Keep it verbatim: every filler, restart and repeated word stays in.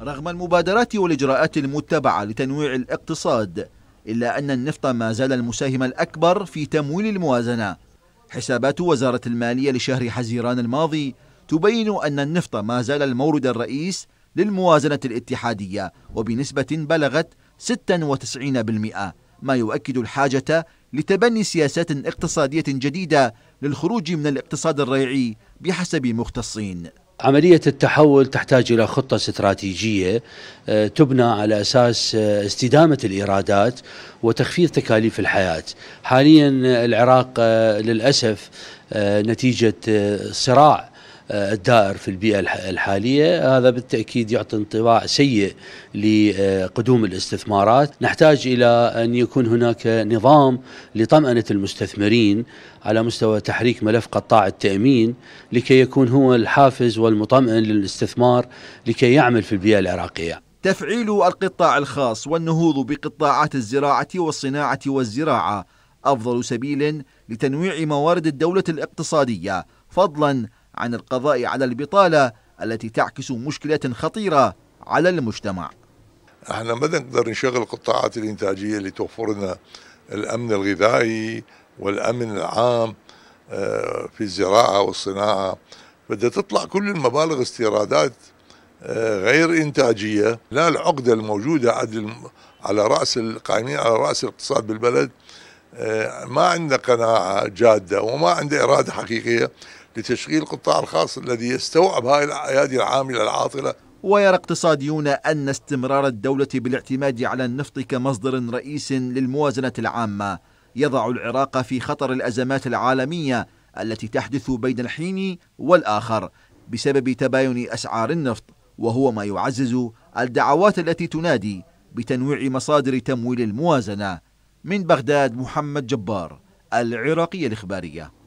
رغم المبادرات والإجراءات المتبعة لتنويع الاقتصاد، إلا أن النفط ما زال المساهم الأكبر في تمويل الموازنة. حسابات وزارة المالية لشهر حزيران الماضي تبين أن النفط ما زال المورد الرئيس للموازنة الاتحادية وبنسبة بلغت ستة وتسعين بالمئة، ما يؤكد الحاجة لتبني سياسات اقتصادية جديدة للخروج من الاقتصاد الريعي بحسب مختصين. عملية التحول تحتاج إلى خطة استراتيجية تبنى على أساس استدامة الإيرادات وتخفيض تكاليف الحياة. حاليا العراق للأسف نتيجة صراع الدائر في البيئة الحالية، هذا بالتأكيد يعطي انطباع سيء لقدوم الاستثمارات. نحتاج إلى أن يكون هناك نظام لطمأنة المستثمرين على مستوى تحريك ملف قطاع التأمين لكي يكون هو الحافز والمطمئن للاستثمار لكي يعمل في البيئة العراقية. تفعيل القطاع الخاص والنهوض بقطاعات الزراعة والصناعة والزراعة أفضل سبيل لتنويع موارد الدولة الاقتصادية، فضلاً عن القضاء على البطالة التي تعكس مشكلات خطيرة على المجتمع. احنا ما نقدر نشغل القطاعات الإنتاجية اللي توفر لنا الأمن الغذائي والأمن العام في الزراعة والصناعة، بدها تطلع كل المبالغ استيرادات غير إنتاجية. لا العقدة الموجودة على رأس القائمين على رأس الاقتصاد بالبلد ما عنده قناعة جادة وما عنده إرادة حقيقية لتشغيل القطاع الخاص الذي يستوعب هذه العاملة العاطلة. ويرى اقتصاديون أن استمرار الدولة بالاعتماد على النفط كمصدر رئيس للموازنة العامة يضع العراق في خطر الأزمات العالمية التي تحدث بين الحين والآخر بسبب تباين أسعار النفط، وهو ما يعزز الدعوات التي تنادي بتنويع مصادر تمويل الموازنة. من بغداد، محمد جبار، العراقية الإخبارية.